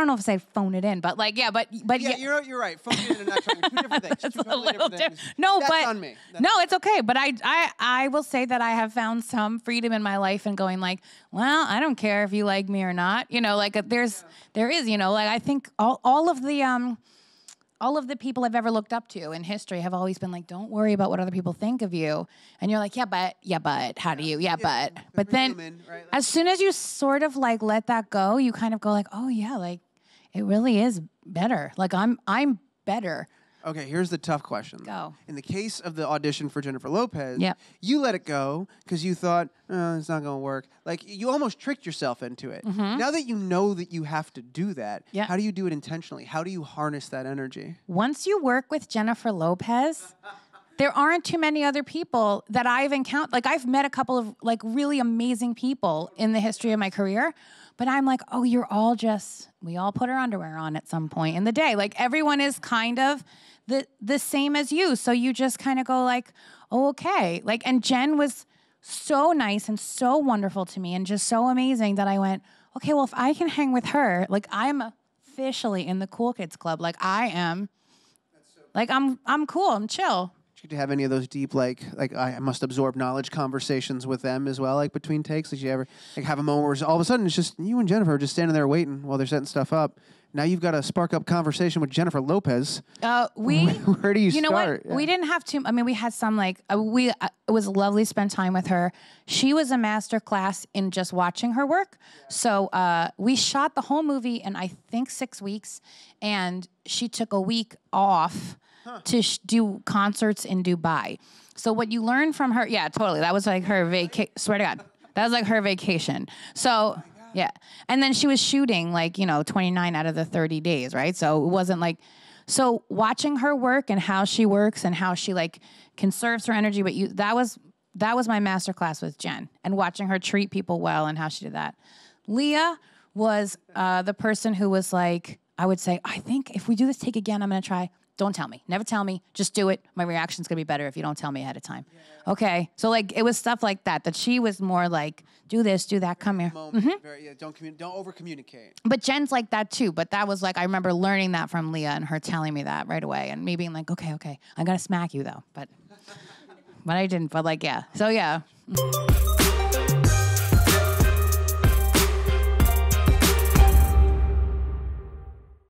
don't know if I said phone it in, but like, yeah, but yeah, yeah. You're right. Phone it in and not trying. Two different things. It's totally a little different. No, that's but on me. That's no, it's okay. But I will say that I have found some freedom in my life and going like, well, I don't care if you like me or not. You know, like there is, you know, like I think all of the people I've ever looked up to in history have always been like, don't worry about what other people think of you. And you're like, yeah, but, how do you, yeah, but. But then human, right? As soon as you sort of like let that go, you kind of go like, oh yeah, like it really is better. Like I'm better. Okay, here's the tough question. Go. In the case of the audition for Jennifer Lopez, yep. You let it go because you thought, oh, it's not going to work. Like, you almost tricked yourself into it. Mm-hmm. Now that you know that you have to do that, yep. How do you do it intentionally? How do you harness that energy? Once you work with Jennifer Lopez, there aren't too many other people that I've encountered. Like, I've met a couple of, like, really amazing people in the history of my career. But I'm like, oh, you're all just, we all put our underwear on at some point in the day. Like everyone is kind of the same as you. So you just kind of go like, oh, okay. Like, and Jen was so nice and so wonderful to me and just so amazing that I went, okay, well, if I can hang with her, like I'm officially in the cool kids club. Like I am, like I'm cool, I'm chill. Did you have any of those deep, like I must absorb knowledge conversations with them as well, like between takes? Did you ever like have a moment where all of a sudden it's just you and Jennifer are just standing there waiting while they're setting stuff up? Now you've got a spark up conversation with Jennifer Lopez. Where do you start? You know what? Yeah. We didn't have to. I mean, we had some like it was lovely to spend time with her. She was a master class in just watching her work. Yeah. So we shot the whole movie in I think 6 weeks, and she took a week off. Huh. To do concerts in Dubai. So what you learn from her, yeah, totally. That was like her vacation, swear to God. That was like her vacation. So, oh yeah. And then she was shooting like, you know, 29 out of the 30 days, right? So it wasn't like, so watching her work and how she works and how she like conserves her energy, but that was my masterclass with Jen and watching her treat people well and how she did that. Leah was the person who was like, I would say, I think if we do this take again, I'm gonna try. Don't tell me. Never tell me. Just do it. My reaction's going to be better if you don't tell me ahead of time. Yeah. Okay. So, like, it was stuff like that, that she was more like, do this, do that, come here. Mm-hmm. Don't over-communicate. But Jen's like that, too. But that was, like, I remember learning that from Leah and her telling me that right away. And me being like, okay, I'm going to smack you, though. But I didn't. But, like, yeah. So, yeah.